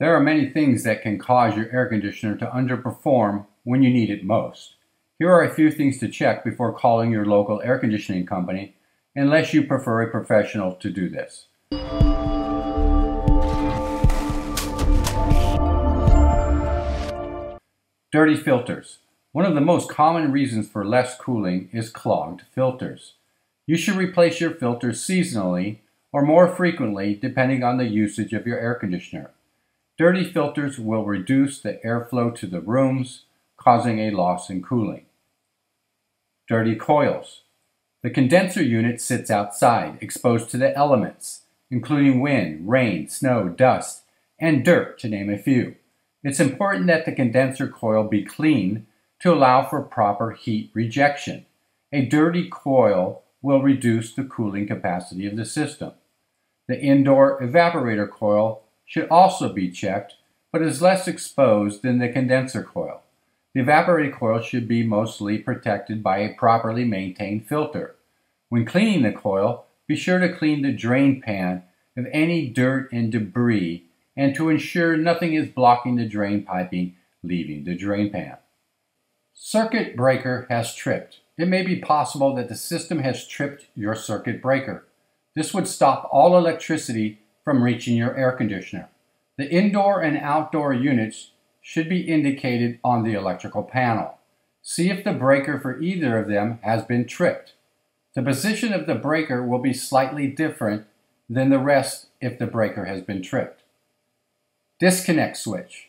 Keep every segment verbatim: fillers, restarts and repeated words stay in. There are many things that can cause your air conditioner to underperform when you need it most. Here are a few things to check before calling your local air conditioning company, unless you prefer a professional to do this. Dirty filters. One of the most common reasons for less cooling is clogged filters. You should replace your filters seasonally or more frequently depending on the usage of your air conditioner. Dirty filters will reduce the airflow to the rooms, causing a loss in cooling. Dirty coils. The condenser unit sits outside, exposed to the elements, including wind, rain, snow, dust, and dirt, to name a few. It's important that the condenser coil be cleaned to allow for proper heat rejection. A dirty coil will reduce the cooling capacity of the system. The indoor evaporator coil should also be checked, but is less exposed than the condenser coil. The evaporator coil should be mostly protected by a properly maintained filter. When cleaning the coil, be sure to clean the drain pan of any dirt and debris and to ensure nothing is blocking the drain piping leaving the drain pan. Circuit breaker has tripped. It may be possible that the system has tripped your circuit breaker. This would stop all electricity from reaching your air conditioner. The indoor and outdoor units should be indicated on the electrical panel. See if the breaker for either of them has been tripped. The position of the breaker will be slightly different than the rest if the breaker has been tripped. Disconnect switch.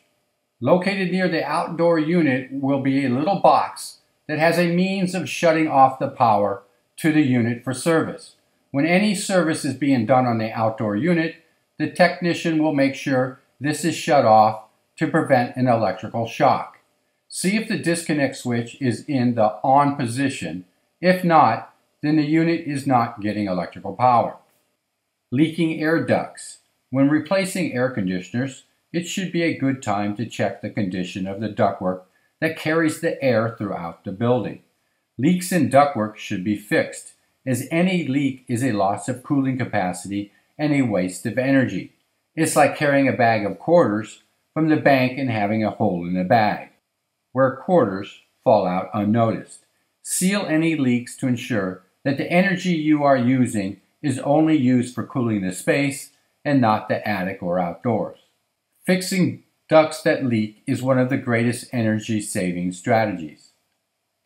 Located near the outdoor unit will be a little box that has a means of shutting off the power to the unit for service. When any service is being done on the outdoor unit, the technician will make sure this is shut off to prevent an electrical shock. See if the disconnect switch is in the on position. If not, then the unit is not getting electrical power. Leaking air ducts. When replacing air conditioners, it should be a good time to check the condition of the ductwork that carries the air throughout the building. Leaks in ductwork should be fixed, as any leak is a loss of cooling capacity and a waste of energy. It's like carrying a bag of quarters from the bank and having a hole in the bag, where quarters fall out unnoticed. Seal any leaks to ensure that the energy you are using is only used for cooling the space and not the attic or outdoors. Fixing ducts that leak is one of the greatest energy-saving strategies.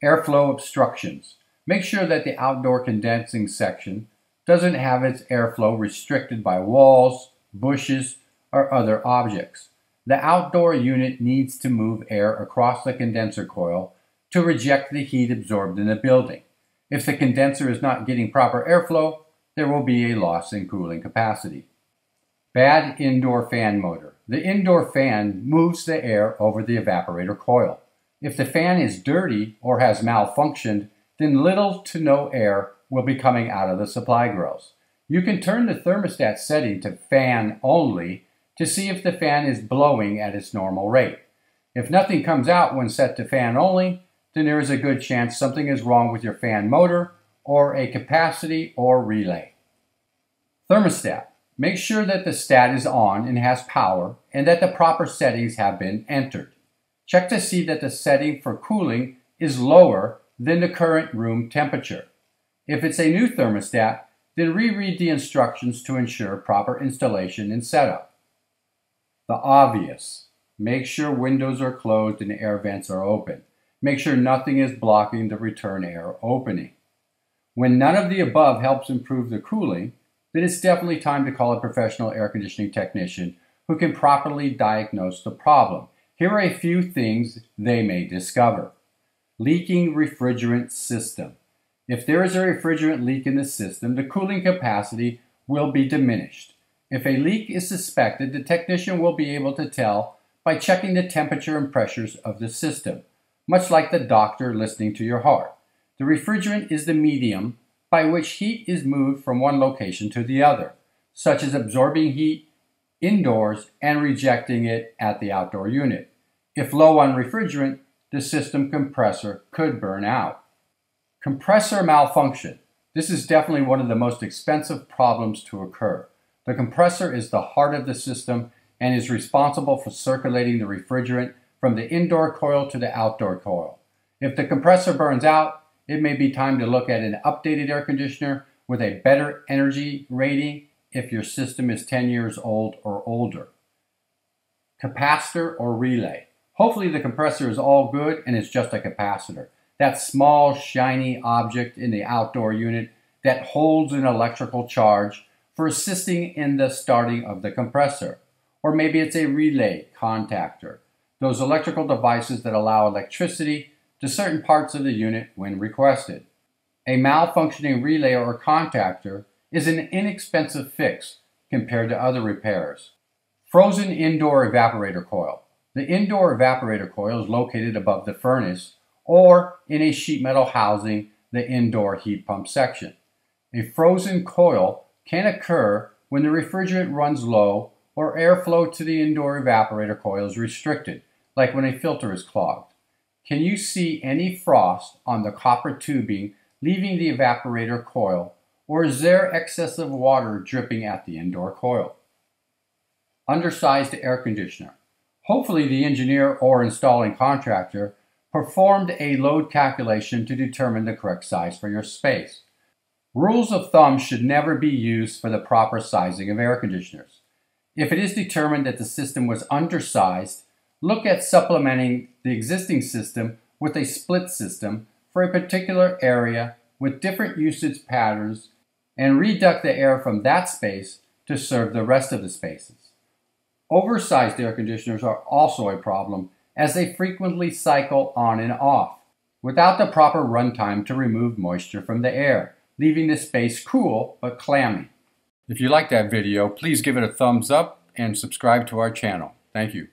Airflow obstructions. Make sure that the outdoor condensing section doesn't have its airflow restricted by walls, bushes, or other objects. The outdoor unit needs to move air across the condenser coil to reject the heat absorbed in the building. If the condenser is not getting proper airflow, there will be a loss in cooling capacity. Bad indoor fan motor. The indoor fan moves the air over the evaporator coil. If the fan is dirty or has malfunctioned, then little to no air will be coming out of the supply grills. You can turn the thermostat setting to fan only to see if the fan is blowing at its normal rate. If nothing comes out when set to fan only, then there is a good chance something is wrong with your fan motor or a capacity or relay. Thermostat. Make sure that the stat is on and has power and that the proper settings have been entered. Check to see that the setting for cooling is lower than the current room temperature. If it's a new thermostat, then reread the instructions to ensure proper installation and setup. The obvious. Make sure windows are closed and air vents are open. Make sure nothing is blocking the return air opening. When none of the above helps improve the cooling, then it's definitely time to call a professional air conditioning technician who can properly diagnose the problem. Here are a few things they may discover. Leaking refrigerant system. If there is a refrigerant leak in the system, the cooling capacity will be diminished. If a leak is suspected, the technician will be able to tell by checking the temperature and pressures of the system, much like the doctor listening to your heart. The refrigerant is the medium by which heat is moved from one location to the other, such as absorbing heat indoors and rejecting it at the outdoor unit. If low on refrigerant, the system compressor could burn out. Compressor malfunction. This is definitely one of the most expensive problems to occur. The compressor is the heart of the system and is responsible for circulating the refrigerant from the indoor coil to the outdoor coil. If the compressor burns out, it may be time to look at an updated air conditioner with a better energy rating if your system is ten years old or older. Capacitor or relay. Hopefully the compressor is all good and it's just a capacitor. That small shiny object in the outdoor unit that holds an electrical charge for assisting in the starting of the compressor. Or maybe it's a relay contactor. Those electrical devices that allow electricity to certain parts of the unit when requested. A malfunctioning relay or contactor is an inexpensive fix compared to other repairs. Frozen indoor evaporator coil. The indoor evaporator coil is located above the furnace or in a sheet metal housing the indoor heat pump section. A frozen coil can occur when the refrigerant runs low or airflow to the indoor evaporator coil is restricted, like when a filter is clogged. Can you see any frost on the copper tubing leaving the evaporator coil, or is there excessive water dripping at the indoor coil? Undersized air conditioner. Hopefully the engineer or installing contractor performed a load calculation to determine the correct size for your space. Rules of thumb should never be used for the proper sizing of air conditioners. If it is determined that the system was undersized, look at supplementing the existing system with a split system for a particular area with different usage patterns and reduct the air from that space to serve the rest of the spaces. Oversized air conditioners are also a problem as they frequently cycle on and off without the proper runtime to remove moisture from the air, leaving the space cool but clammy. If you like that video, please give it a thumbs up and subscribe to our channel. Thank you.